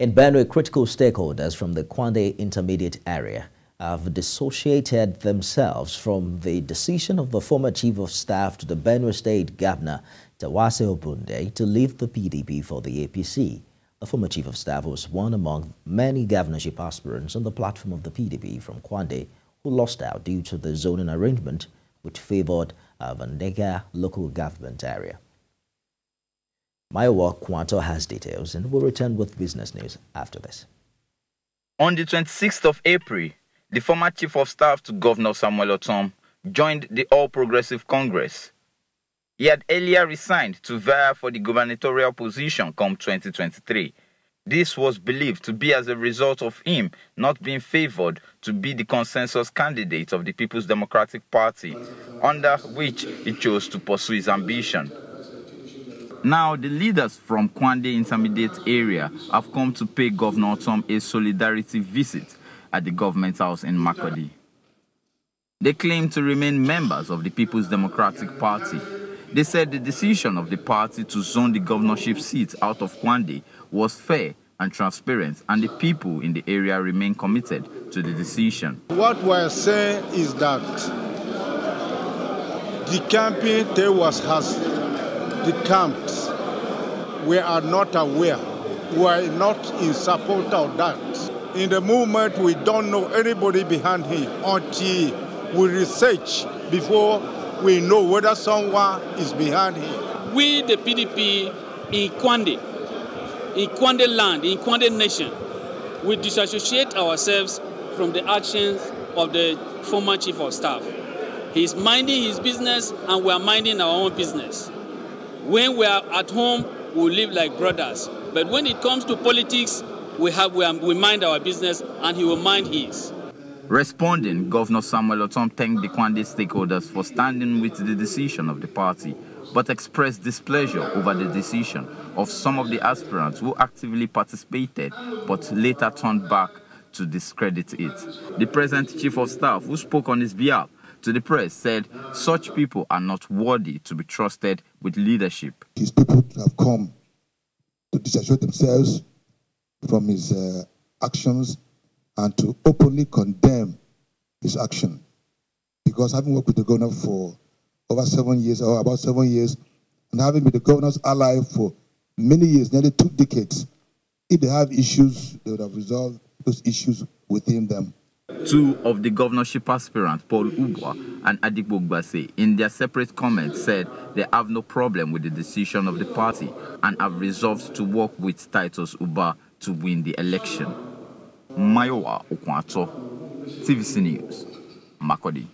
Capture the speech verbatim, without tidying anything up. In Benue, critical stakeholders from the Kwande intermediate area have dissociated themselves from the decision of the former chief of staff to the Benue State governor, Terwase Orbunde, to leave the P D P for the A P C. The former chief of staff was one among many governorship aspirants on the platform of the P D P from Kwande who lost out due to the zoning arrangement which favoured a Vandeikya local government area. Mayowa Okwuato has details and will return with business news after this. On the twenty-sixth of April, the former chief of staff to Governor Samuel Ortom joined the All Progressive Congress. He had earlier resigned to vie for the gubernatorial position come twenty twenty-three. This was believed to be as a result of him not being favored to be the consensus candidate of the People's Democratic Party, under which he chose to pursue his ambition. Now, the leaders from Kwande Intermediate Area have come to pay Governor Ortom a solidarity visit at the government house in Makodi. They claim to remain members of the People's Democratic Party. They said the decision of the party to zone the governorship seat out of Kwande was fair and transparent, and the people in the area remain committed to the decision. What we're saying is that the campaign Terwase has the camps, we are not aware, we are not in support of that. In the movement, we don't know anybody behind him until we research before we know whether someone is behind him. We, the P D P, in Kwande, in Kwande land, in Kwande nation, we disassociate ourselves from the actions of the former chief of staff. He's minding his business and we are minding our own business. When we are at home, we live like brothers. But when it comes to politics, we, have, we, are, we mind our business and he will mind his. Responding, Governor Samuel Ortom thanked the Kwande stakeholders for standing with the decision of the party, but expressed displeasure over the decision of some of the aspirants who actively participated but later turned back to discredit it. The present chief of staff, who spoke on his behalf to the press, said such people are not worthy to be trusted with leadership. His people have come to disassociate themselves from his uh, actions and to openly condemn his action. Because having worked with the governor for over seven years, or about seven years, and having been the governor's ally for many years, nearly two decades, if they have issues, they would have resolved those issues within them. Two of the governorship aspirants, Paul Ubwa and Adik Bogbase, in their separate comments said they have no problem with the decision of the party and have resolved to work with Titus Uba to win the election. Mayowa Okwuato, T V C News, Makodi.